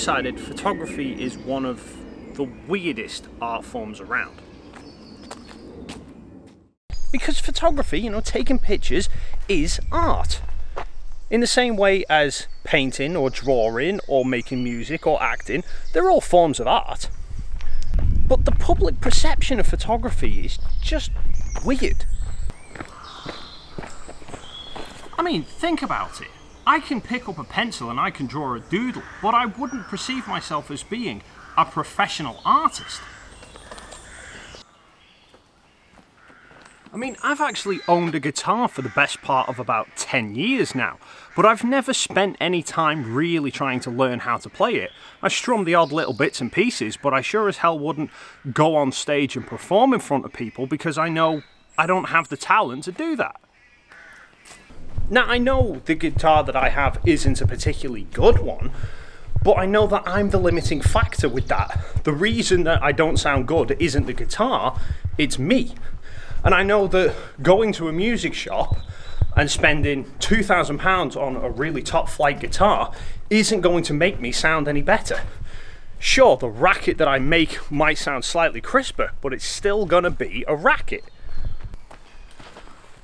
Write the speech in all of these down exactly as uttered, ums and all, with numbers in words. decided photography is one of the weirdest art forms around. Because photography, you know, taking pictures is art. In the same way as painting or drawing or making music or acting, they're all forms of art. But the public perception of photography is just weird. I mean, think about it. I can pick up a pencil and I can draw a doodle, but I wouldn't perceive myself as being a professional artist. I mean, I've actually owned a guitar for the best part of about ten years now, but I've never spent any time really trying to learn how to play it. I strum the odd little bits and pieces, but I sure as hell wouldn't go on stage and perform in front of people because I know I don't have the talent to do that. Now, I know the guitar that I have isn't a particularly good one, but I know that I'm the limiting factor with that. The reason that I don't sound good isn't the guitar, it's me. And I know that going to a music shop and spending two thousand pounds on a really top flight guitar isn't going to make me sound any better. Sure, the racket that I make might sound slightly crisper, but it's still gonna be a racket.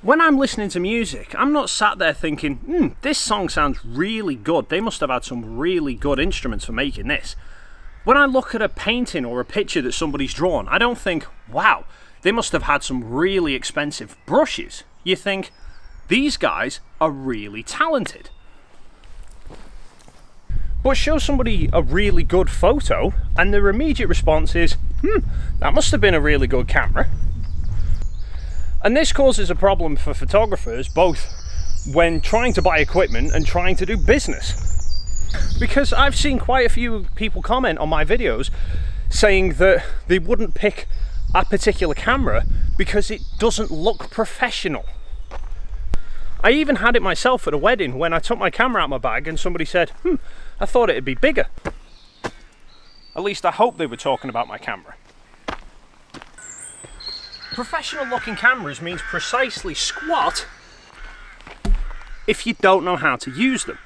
When I'm listening to music, I'm not sat there thinking, hmm, this song sounds really good. They must have had some really good instruments for making this. When I look at a painting or a picture that somebody's drawn, I don't think, wow, they must have had some really expensive brushes. You think, these guys are really talented. But show somebody a really good photo and their immediate response is, hmm, that must have been a really good camera. And this causes a problem for photographers, both when trying to buy equipment and trying to do business. Because I've seen quite a few people comment on my videos saying that they wouldn't pick a particular camera because it doesn't look professional. I even had it myself at a wedding when I took my camera out of my bag and somebody said, hmm, I thought it'd be bigger. At least I hope they were talking about my camera. Professional looking cameras means precisely squat if you don't know how to use them.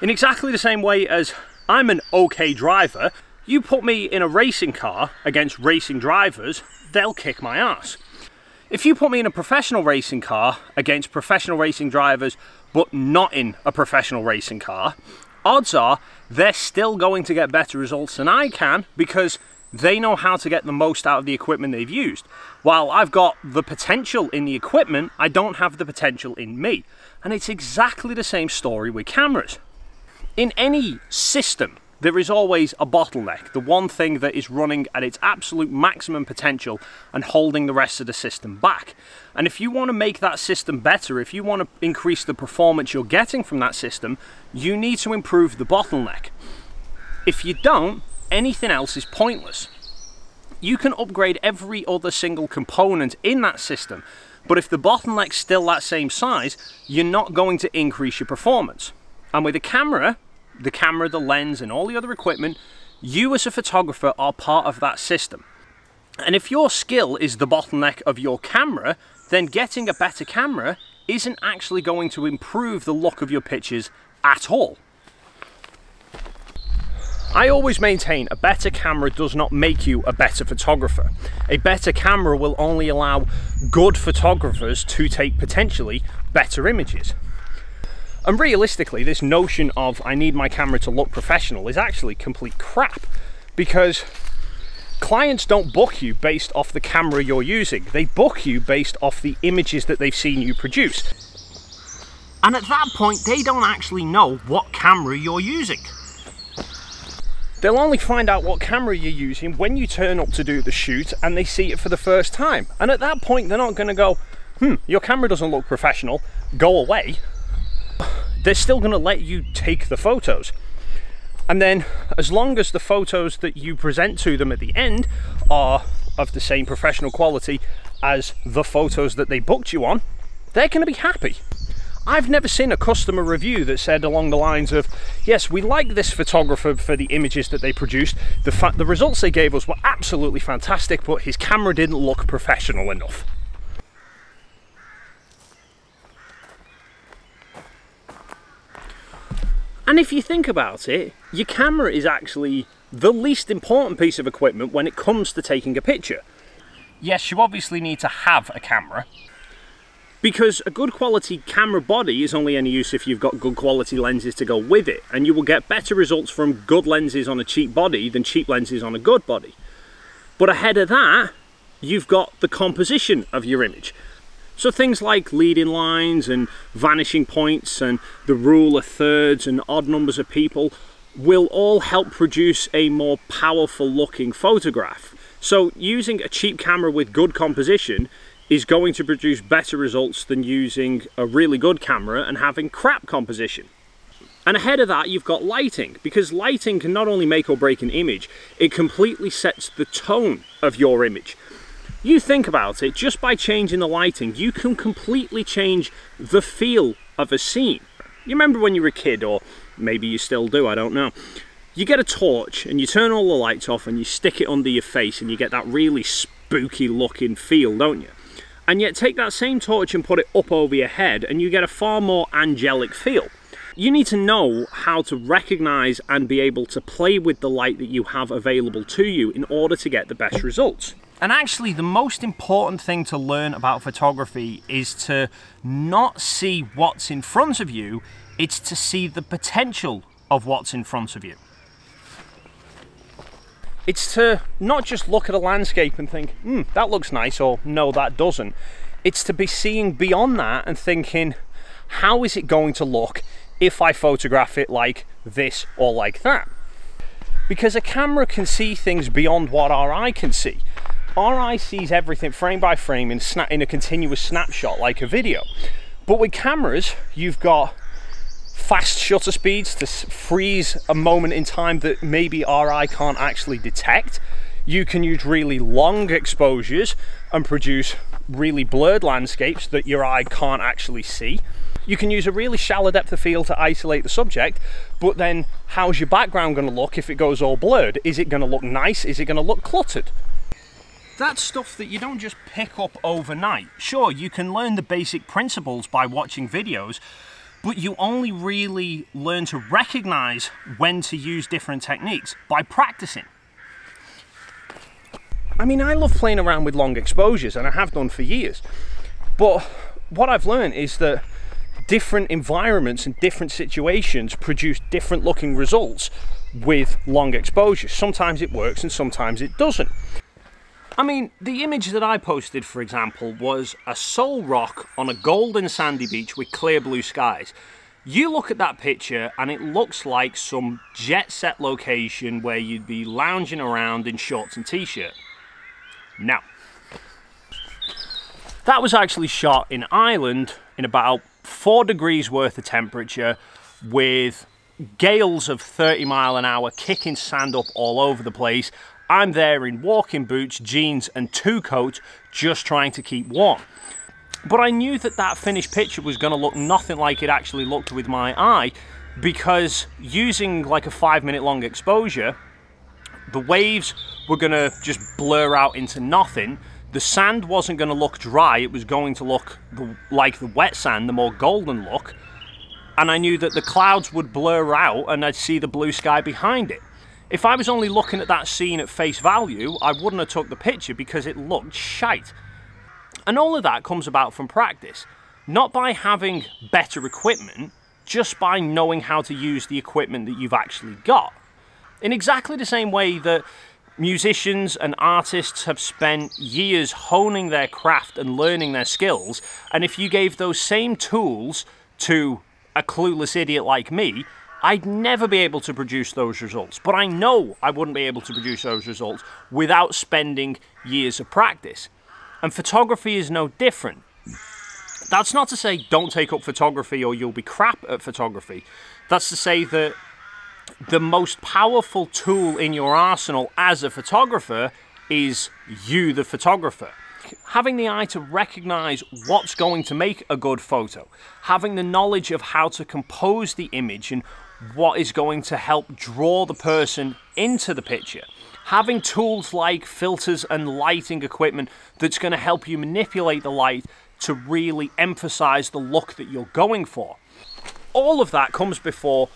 In exactly the same way as I'm an okay driver, you put me in a racing car against racing drivers, they'll kick my ass. If you put me in a professional racing car against professional racing drivers, but not in a professional racing car, odds are they're still going to get better results than I can because they know how to get the most out of the equipment they've used. While I've got the potential in the equipment, I don't have the potential in me. And it's exactly the same story with cameras. In any system, there is always a bottleneck, the one thing that is running at its absolute maximum potential and holding the rest of the system back. And if you want to make that system better, if you want to increase the performance you're getting from that system, you need to improve the bottleneck. If you don't, anything else is pointless. You can upgrade every other single component in that system, but if the bottleneck's still that same size, you're not going to increase your performance. And with a camera, the camera, the lens, and all the other equipment, you as a photographer are part of that system. And if your skill is the bottleneck of your camera, then getting a better camera isn't actually going to improve the look of your pictures at all. I always maintain a better camera does not make you a better photographer. A better camera will only allow good photographers to take potentially better images. And realistically, this notion of I need my camera to look professional is actually complete crap, because clients don't book you based off the camera you're using. They book you based off the images that they've seen you produce. And at that point, they don't actually know what camera you're using. They'll only find out what camera you're using when you turn up to do the shoot and they see it for the first time. And at that point, they're not going to go, hmm, your camera doesn't look professional, go away. They're still going to let you take the photos. And then as long as the photos that you present to them at the end are of the same professional quality as the photos that they booked you on, they're going to be happy. I've never seen a customer review that said along the lines of, yes, we like this photographer for the images that they produced. The, fa the results they gave us were absolutely fantastic, but his camera didn't look professional enough. And if you think about it, your camera is actually the least important piece of equipment when it comes to taking a picture. Yes, you obviously need to have a camera, because a good quality camera body is only any use if you've got good quality lenses to go with it, and you will get better results from good lenses on a cheap body than cheap lenses on a good body. But ahead of that, you've got the composition of your image. So things like leading lines and vanishing points and the rule of thirds and odd numbers of people will all help produce a more powerful looking photograph. So using a cheap camera with good composition is going to produce better results than using a really good camera and having crap composition. And ahead of that, you've got lighting, because lighting can not only make or break an image, it completely sets the tone of your image. You think about it, just by changing the lighting, you can completely change the feel of a scene. You remember when you were a kid, or maybe you still do, I don't know. You get a torch and you turn all the lights off and you stick it under your face and you get that really spooky looking feel, don't you? And yet take that same torch and put it up over your head and you get a far more angelic feel. You need to know how to recognize and be able to play with the light that you have available to you in order to get the best results. And actually, the most important thing to learn about photography is to not see what's in front of you, it's to see the potential of what's in front of you. It's to not just look at a landscape and think, hmm, that looks nice, or no, that doesn't. It's to be seeing beyond that and thinking, how is it going to look if I photograph it like this or like that? Because a camera can see things beyond what our eye can see. Our eye sees everything frame by frame in, snap in a continuous snapshot like a video. But with cameras, you've got fast shutter speeds to freeze a moment in time that maybe our eye can't actually detect. You can use really long exposures and produce really blurred landscapes that your eye can't actually see. You can use a really shallow depth of field to isolate the subject, but then how's your background going to look if it goes all blurred? Is it going to look nice? Is it going to look cluttered? That's stuff that you don't just pick up overnight. Sure, you can learn the basic principles by watching videos, but you only really learn to recognize when to use different techniques by practicing. I mean, I love playing around with long exposures, and I have done for years, but what I've learned is that different environments and different situations produce different looking results with long exposures. Sometimes it works and sometimes it doesn't. I mean, the image that I posted, for example, was a sol rock on a golden sandy beach with clear blue skies. You look at that picture and it looks like some jet set location where you'd be lounging around in shorts and t-shirt. Now, that was actually shot in Ireland in about four degrees worth of temperature with gales of thirty mile an hour kicking sand up all over the place. I'm there in walking boots, jeans and two coats, just trying to keep warm. But I knew that that finished picture was going to look nothing like it actually looked with my eye, because using like a five minute long exposure, the waves were going to just blur out into nothing. The sand wasn't going to look dry, it was going to look the, like the wet sand, the more golden look. And I knew that the clouds would blur out and I'd see the blue sky behind it. If I was only looking at that scene at face value, I wouldn't have took the picture because it looked shite. And all of that comes about from practice. Not by having better equipment, just by knowing how to use the equipment that you've actually got. In exactly the same way that musicians and artists have spent years honing their craft and learning their skills, and if you gave those same tools to a clueless idiot like me, I'd never be able to produce those results, but I know I wouldn't be able to produce those results without spending years of practice. And photography is no different. That's not to say don't take up photography or you'll be crap at photography. That's to say that the most powerful tool in your arsenal as a photographer is you, the photographer. Having the eye to recognize what's going to make a good photo, having the knowledge of how to compose the image and what is going to help draw the person into the picture, having tools like filters and lighting equipment that's going to help you manipulate the light to really emphasize the look that you're going for. All of that comes before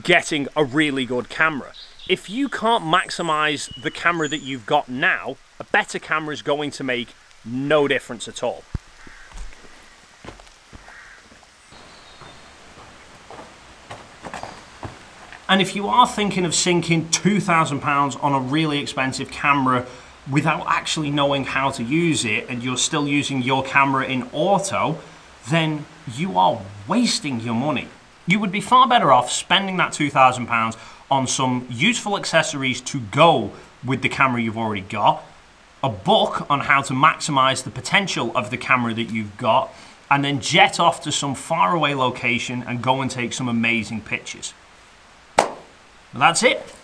getting a really good camera. If you can't maximize the camera that you've got now, a better camera is going to make no difference at all. And if you are thinking of sinking two thousand pounds on a really expensive camera without actually knowing how to use it, and you're still using your camera in auto, then you are wasting your money. You would be far better off spending that two thousand pounds on some useful accessories to go with the camera you've already got, a book on how to maximize the potential of the camera that you've got, and then jet off to some faraway location and go and take some amazing pictures. Well, that's it.